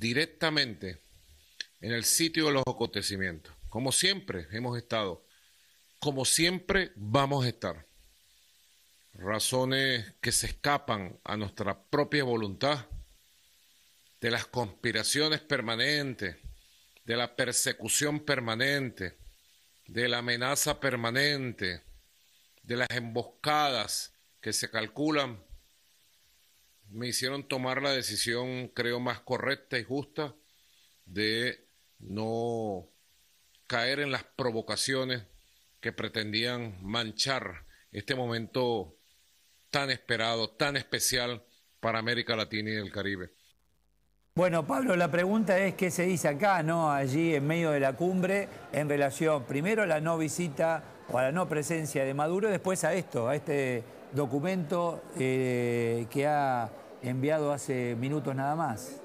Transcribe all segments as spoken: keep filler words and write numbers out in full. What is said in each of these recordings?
directamente en el sitio de los acontecimientos. Como siempre hemos estado, como siempre vamos a estar. Razones que se escapan a nuestra propia voluntad, de las conspiraciones permanentes, de la persecución permanente, de la amenaza permanente, de las emboscadas que se calculan, me hicieron tomar la decisión, creo, más correcta y justa de no caer en las provocaciones que pretendían manchar este momento tan esperado, tan especial para América Latina y el Caribe. Bueno, Pablo, la pregunta es qué se dice acá, ¿no? Allí en medio de la cumbre, en relación primero a la no visita o a la no presencia de Maduro, después a esto, a este documento eh, que ha enviado hace minutos nada más.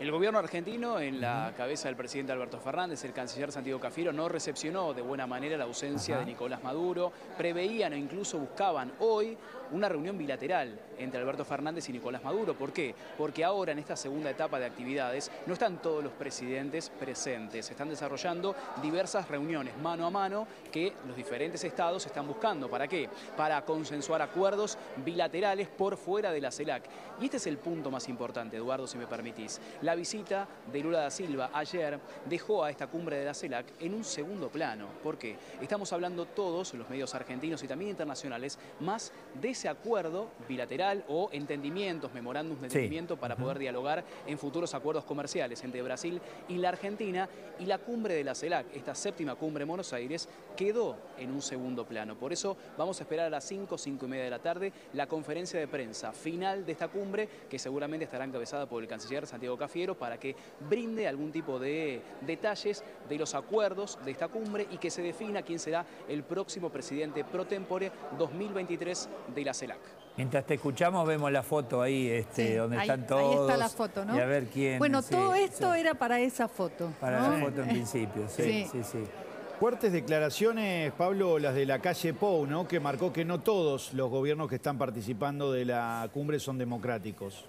El gobierno argentino, en la cabeza del presidente Alberto Fernández, el canciller Santiago Cafiero, no recepcionó de buena manera la ausencia Ajá. de Nicolás Maduro. Preveían o incluso buscaban hoy una reunión bilateral entre Alberto Fernández y Nicolás Maduro. ¿Por qué? Porque ahora, en esta segunda etapa de actividades, no están todos los presidentes presentes. Se están desarrollando diversas reuniones mano a mano que los diferentes estados están buscando. ¿Para qué? Para consensuar acuerdos bilaterales por fuera de la CELAC. Y este es el punto más importante, Eduardo, si me permitís. La visita de Lula da Silva ayer dejó a esta cumbre de la CELAC en un segundo plano. ¿Por qué? Estamos hablando todos, los medios argentinos y también internacionales, más de ese acuerdo bilateral o entendimientos, memorándums de entendimiento sí. para poder dialogar en futuros acuerdos comerciales entre Brasil y la Argentina. Y la cumbre de la CELAC, esta séptima cumbre en Buenos Aires, quedó en un segundo plano. Por eso vamos a esperar a las cinco, cinco y media de la tarde la conferencia de prensa final de esta cumbre, que seguramente estará encabezada por el canciller Santiago Cafiero, para que brinde algún tipo de detalles de los acuerdos de esta cumbre y que se defina quién será el próximo presidente pro tempore dos mil veintitrés de la CELAC. Mientras te escuchamos vemos la foto ahí, este, sí, donde ahí, están todos. Ahí está la foto, ¿no? Y a ver quién. Bueno, sí, todo esto sí. era para esa foto. Para ¿no? la foto en principio, sí, sí, sí. sí. Fuertes declaraciones, Pablo, las de la calle Pou, ¿no? Que marcó que no todos los gobiernos que están participando de la cumbre son democráticos.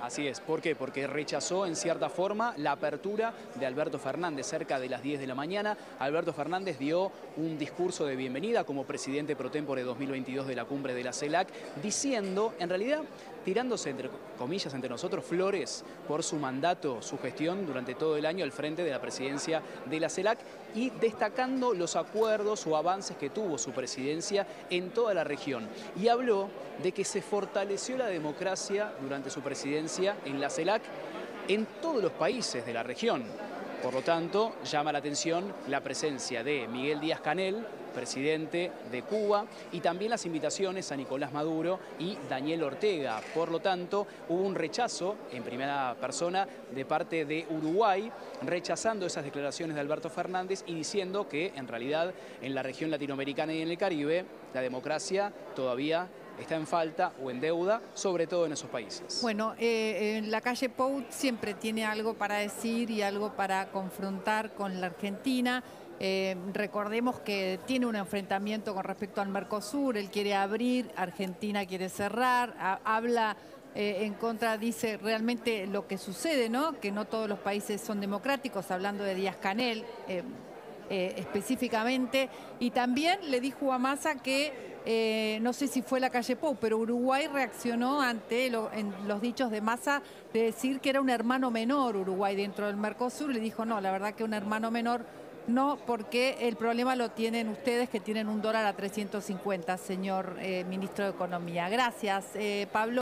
Así es. ¿Por qué? Porque rechazó en cierta forma la apertura de Alberto Fernández cerca de las diez de la mañana. Alberto Fernández dio un discurso de bienvenida como presidente pro tempore dos mil veintidós de la cumbre de la CELAC, diciendo, en realidad, tirándose, entre comillas, entre nosotros, flores por su mandato, su gestión durante todo el año al frente de la presidencia de la CELAC y destacando los acuerdos o avances que tuvo su presidencia en toda la región. Y habló de que se fortaleció la democracia durante su presidencia en la CELAC en todos los países de la región. Por lo tanto, llama la atención la presencia de Miguel Díaz Canel, presidente de Cuba, y también las invitaciones a Nicolás Maduro y Daniel Ortega. Por lo tanto, hubo un rechazo en primera persona de parte de Uruguay, rechazando esas declaraciones de Alberto Fernández y diciendo que, en realidad, en la región latinoamericana y en el Caribe, la democracia todavía está en falta o en deuda, sobre todo en esos países. Bueno, eh, en la calle Pou siempre tiene algo para decir y algo para confrontar con la Argentina. Eh, recordemos que tiene un enfrentamiento con respecto al Mercosur, él quiere abrir, Argentina quiere cerrar, a, habla eh, en contra, dice realmente lo que sucede, ¿no? Que no todos los países son democráticos, hablando de Díaz-Canel eh, eh, específicamente, y también le dijo a Massa que Eh, no sé si fue la calle Pou, pero Uruguay reaccionó ante lo, en los dichos de Massa de decir que era un hermano menor Uruguay dentro del Mercosur. Le dijo, no, la verdad que un hermano menor no, porque el problema lo tienen ustedes, que tienen un dólar a trescientos cincuenta, señor eh, ministro de Economía. Gracias, eh, Pablo.